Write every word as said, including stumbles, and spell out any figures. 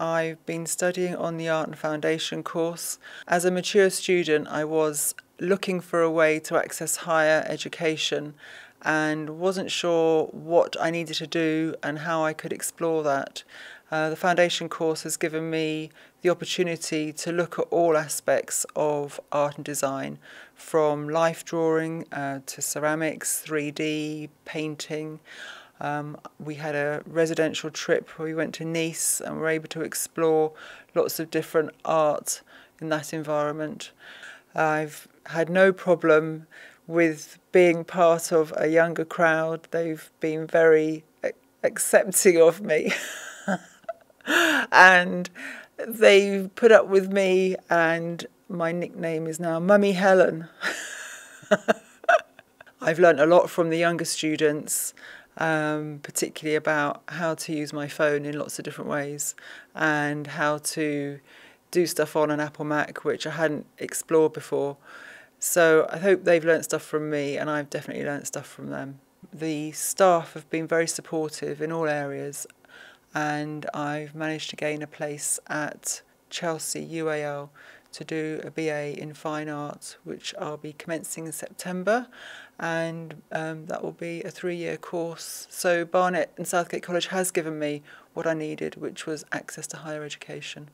I've been studying on the Art and Foundation course. As a mature student, I was looking for a way to access higher education and wasn't sure what I needed to do and how I could explore that. Uh, the foundation course has given me the opportunity to look at all aspects of art and design, from life drawing uh, to ceramics, three D, painting. Um, we had a residential trip where we went to Nice and were able to explore lots of different art in that environment. I've had no problem with being part of a younger crowd. They've been very accepting of me and they've put up with me, and my nickname is now Mummy Helen. I've learnt a lot from the younger students, um, particularly about how to use my phone in lots of different ways and how to do stuff on an Apple Mac, which I hadn't explored before. So I hope they've learnt stuff from me, and I've definitely learnt stuff from them. The staff have been very supportive in all areas, and I've managed to gain a place at Chelsea U A L to do a B A in Fine Arts, which I'll be commencing in September, and um, that will be a three-year course. So Barnet and Southgate College has given me what I needed, which was access to higher education.